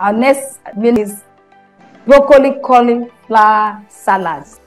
Our next meal is broccoli cauliflower salad.